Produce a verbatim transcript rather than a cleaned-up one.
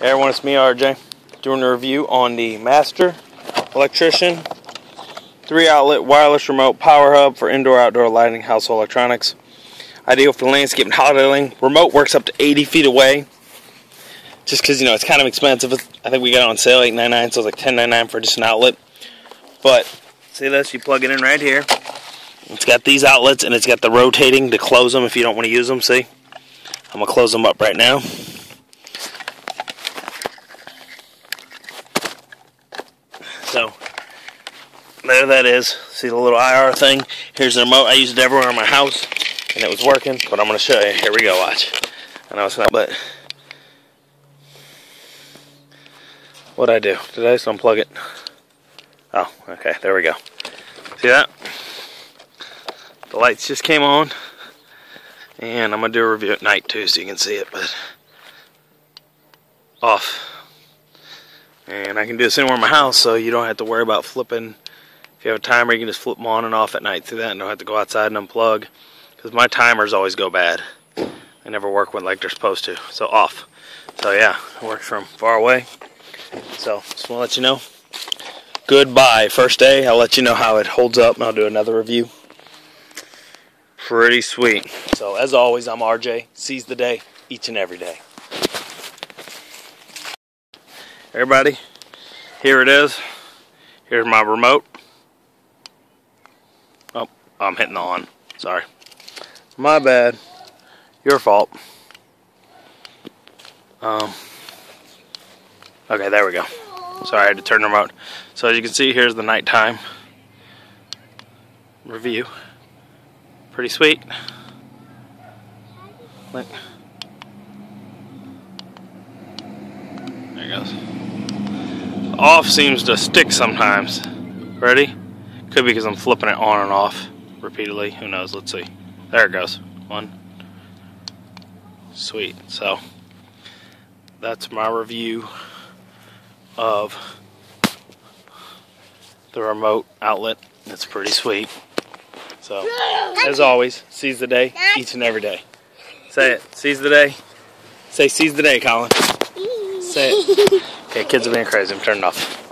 Hey everyone, it's me, R J, doing a review on the Master Electrician three outlet wireless remote power hub for indoor-outdoor lighting, household electronics. Ideal for landscape and holiday lighting. Remote works up to eighty feet away. Just because, you know, it's kind of expensive. I think we got it on sale, eight ninety-nine, so it's like ten ninety-nine for just an outlet. But, see this? You plug it in right here. It's got these outlets, and it's got the rotating to close them if you don't want to use them, see? I'm going to close them up right now. So, there that is. See the little I R thing? Here's the remote. I used it everywhere in my house, and it was working, but I'm going to show you. Here we go, watch. I know it's not, but what'd I do? Did I just unplug it? Oh, okay, there we go. See that? The lights just came on, and I'm going to do a review at night, too, so you can see it, but off. And I can do this anywhere in my house, so you don't have to worry about flipping. If you have a timer, you can just flip them on and off at night through that, and don't have to go outside and unplug. Because my timers always go bad; they never work when like they're supposed to. So off. So yeah, it works from far away. So just want to let you know. Goodbye. First day, I'll let you know how it holds up, and I'll do another review. Pretty sweet. So as always, I'm R J. Seize the day, each and every day. Everybody, here it is. Here's my remote. Oh, I'm hitting the on. Sorry. My bad. Your fault. Um. Okay, there we go. Sorry, I had to turn the remote. So as you can see, here's the nighttime review. Pretty sweet. Look. There it goes. Off seems to stick sometimes. Ready? Could be because I'm flipping it on and off repeatedly. Who knows? Let's see. There it goes. One. Sweet. So that's my review of the remote outlet. It's pretty sweet. So as always, seize the day, each and every day. Say it. Seize the day. Say seize the day, Colin. Say it. Okay, kids are being crazy. I'm turning off.